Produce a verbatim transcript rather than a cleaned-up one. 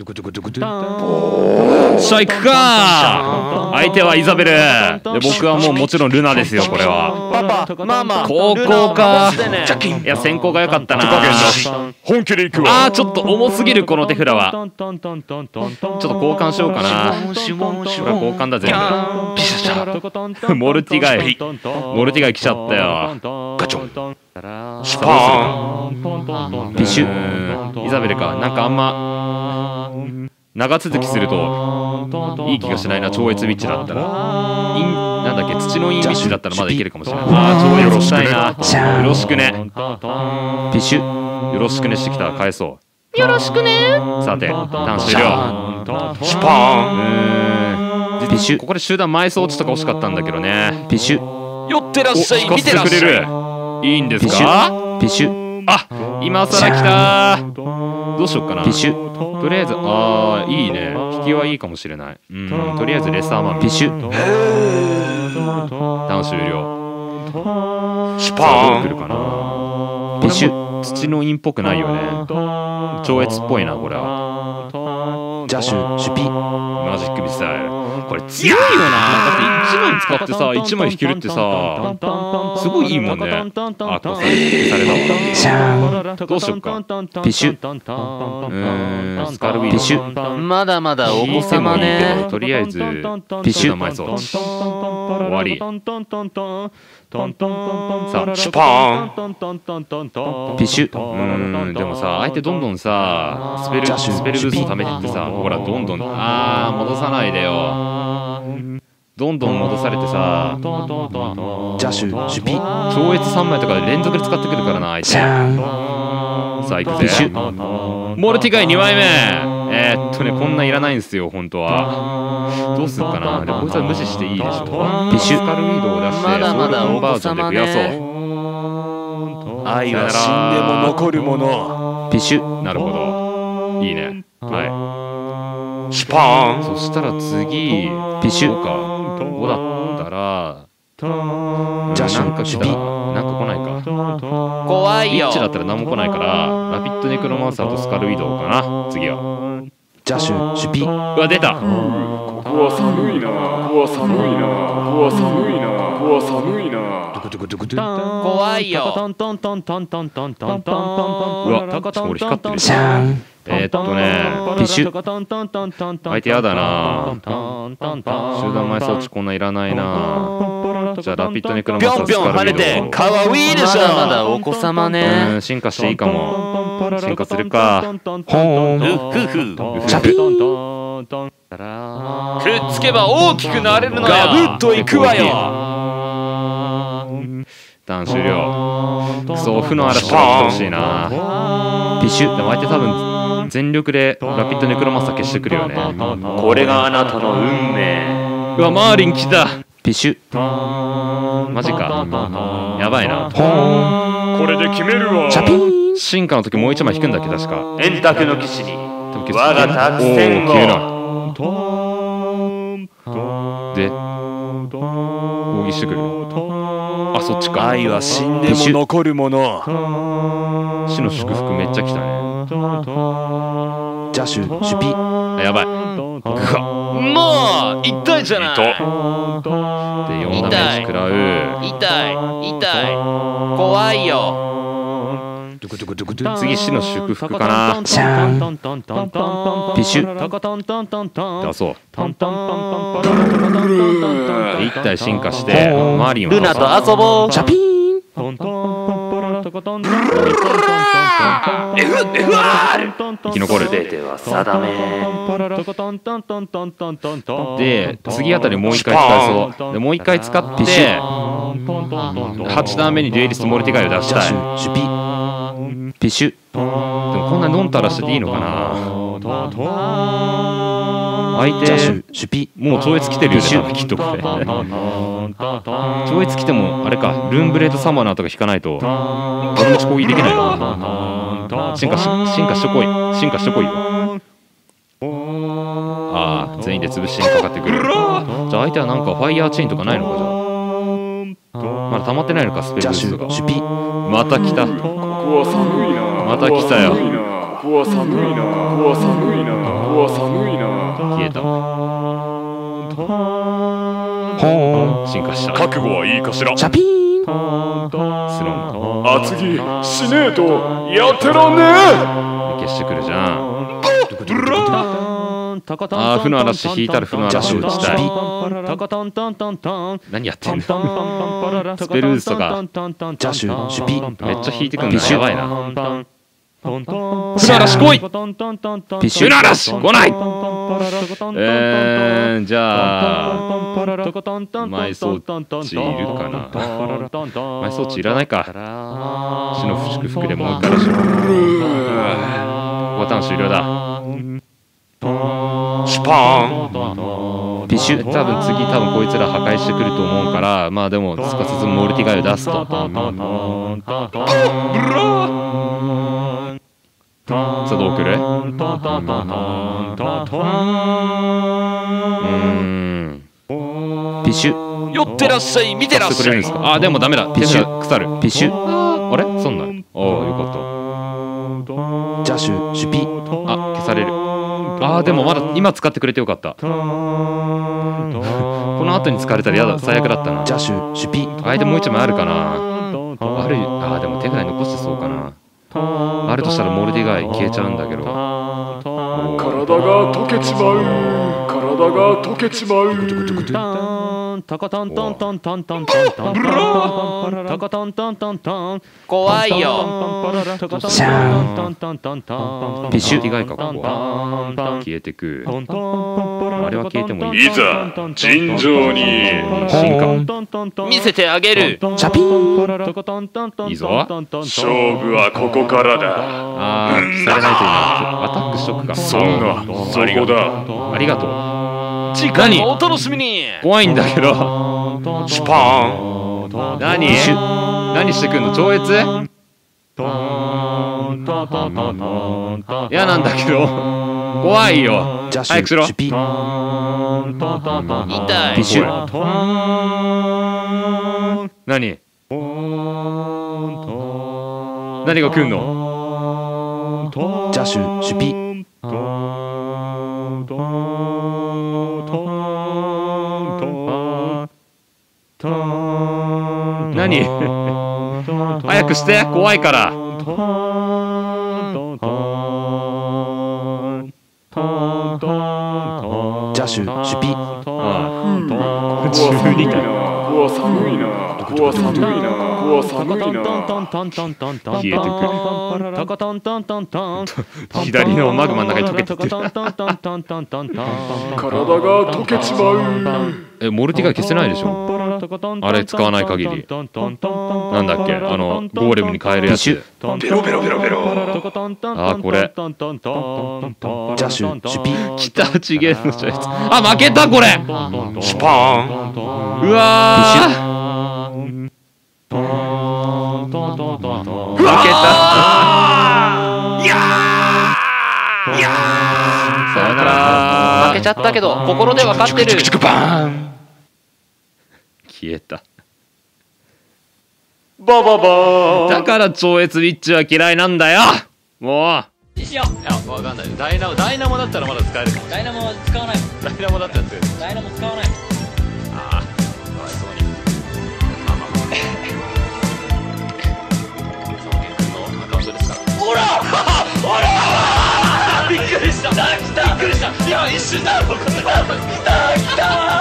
さあ行くか。相手はイザベルで、僕はもうもちろんルナですよ。これは高校か。いや先行が良かったな。ああちょっと重すぎるこの手札は。ちょっと交換しようかな。これ交換だ全部。モルティガイモルティガイ来ちゃったよ。ガチョスパーンビシュイザベルか。なんかあんま長続きするといい気がしないな。超越ビッチだったらなんだっけ、土のインビッチだったらまだいけるかもしれない。ああ超越したいな。よろしくねビシュよろしくねしてきた。返そうよろしくね。さてターン終了。スパーンビシュ。ここで集団埋葬落ちとか惜しかったんだけどね。ビシュ寄ってらっしゃい見てらっしゃい。いいんですか？ピシュ。あ、今さら来た。どうしよっかな。ピシュ。とりあえず、ああ、いいね。引きはいいかもしれない。うん、とりあえずレッサーマン。ピシュ。ターン終了。スパーン。来るかな。ピシュ。土の印っぽくないよね。超越っぽいな、これは。ジャシュ、シュピ。マジックミサイル。これ強いよな。だっていちまい使ってさいちまい引けるってさすごいいいもんね。あこれされたわ。どうしよっか。ピシュうんスカルウィンピシュ。まだまだ重さまね。とりあえずピシュの埋葬終わり。さあシュパーンピシュ。うんでもさ相手どんどんさスペルスペルブーストためてってさほらどんどんあー戻さないでよ。どんどん戻されてさジャシュシュピ超越さんまいとかで連続で使ってくるからな相手。さあ行くぜモルティガイにまいめ。えー、っとねこんなんいらないんですよ本当は。どうするかな。でこいつは無視していいでしょ。ビシュスカルウィードを出してソウルコンバージョンで増やそう。愛は死んでも残るものビシュ。なるほどいいね。はいシュパーン。そしたら次ビシュかごだったらじゃあなんか来たらなんか来ないか怖いよ。ビッチだったら何も来ないからラピッドネクロマンサーとスカルウィドウかな次は。ジャシュシュピうわ出た。ここは寒いなここは寒いなここは寒いなここは寒いな怖いよ。うわ俺光ってるじゃん。えっとね、ビシュ相手やだな。集団埋葬地こんないらないな。じゃあラピッドネクロマンサースカルウィドウぴょんぴょん跳ねてかわいいでしょ。まだお子様ね。進化していいかも。進化するか。ほーんふふふチャピーンくっつけば大きくなれるのよ。ガブッといくわよ。段終了。クソ負の嵐が来てほしいな。ビシュでも相手多分全力でラピッドネクロマンサー消してくるよね。これがあなたの運命。うわマーリン来たビシュマジかやばいな。これで決めるわ。チャピン進化の時もう一枚引くんだっけ確か。円卓の騎士に我が作戦をで攻撃してくる。あそっちか。愛は死んでも残るもの死の祝福めっちゃ来たね。ジャシュシュピやばいもう痛いじゃないでよんダメージ食らう。痛い痛い怖いよ。次死の祝福かな。シャンピシュ出そう。いったい進化してマリンルナと遊ぼう。チャピーンブルーラー エフエフアール 生き残る。全ては定めで次あたりもう一回使えそうでもう一回使ってはちだんめにデュエリストモルティガイを出したい。ピシュでもこんなのんたらしてていいのかな。相手もう超越来てるよねきっとこれ超越来てもあれかルーンブレードサマナーとか引かないと丸持ち攻撃できないの。進化し進化してこい進化してこいよ。ああ全員で潰しにかかってくる。じゃあ相手はなんかファイヤーチェーンとかないのか。じゃあまだ溜まってないのかスペルブーストが。また来たまた来たよ。ここは寒いな、ここは寒いな、ここは寒いな。消えた。ほーん、進化した。覚悟はいいかしら。チャピーン。スロン。厚着しねえとやってらんねえ。消してくるじゃん。ドゥラー。ああ、負の嵐、引いたる負の嵐を打ちたい。何やってんの？スペルーズとかジャシュシュピめっちゃ引いてくんのやばいな。負の嵐来い！負の嵐来ない！えー、じゃあ埋葬地いるかな。埋葬地いらないか。死の祝福でもう一回。ボタン終了だ。シュパーンピシュ、多分次多分こいつら破壊してくると思うから、まあでもすかさずモルティガイを出すと。さあどうくる？うんピシュ寄ってらっしゃい、見てらっしゃい。ああでもダメだ、ピシュ腐る。ピシュあれそんなおおよかった。ジャシュシュピあ消される。ああでもまだ今使ってくれてよかった。この後に使われたらやだ、最悪だったな。ジャシュシュピ相手もう一枚あるかな。ある。ああでも手ぐらい残してそうかな。あるとしたらモルディガイ消えちゃうんだけど。体が溶けちまう、体が溶けちまう。怖いよ。シャンピシュ以外かここは消えてく。あれは消えてもいい。いざ尋常に進化見せてあげる。チャピーンいいぞ。勝負はここからだ。ああされないといいな。アタックしとくか。そんなそこだ。ありがとう。次回もお楽しみに。怖いんだけど。シュパーン何何してくんの。超越嫌なんだけど怖いよ。早くしろ。痛い。何何が来んの。ジャシュシュピ何早くして怖いから。ジャシュシュピああじゅうにだよ。ここは寒いな、ここは寒いな、ここは寒いな。冷えてく左のマグマの中に溶けてってる体が溶けちまう。えモルティガイ消せないでしょあれ使わない限り。なんだっけあのゴーレムに変えるやつ。ベロベロベロベロ。あーこれジャシュシュピ北ちげえのやつ。あ負けたこれ。シュパーンうわー負けた。いやーいやーさよなら。負けちゃったけど心で分かってる。消えた。バババだから超越ウィッチは嫌いなんだよ。もういやわかんない。ダイナモダイナモだったらまだ使える。ダイナモは使わない。ダイナモだったら使える。ダイナモ使わない。ああかわいそうに。まあまあまあその辺君のアカウントですから。ほらほらびっくりした。来たびっくりした。いや一瞬だろ。来た来た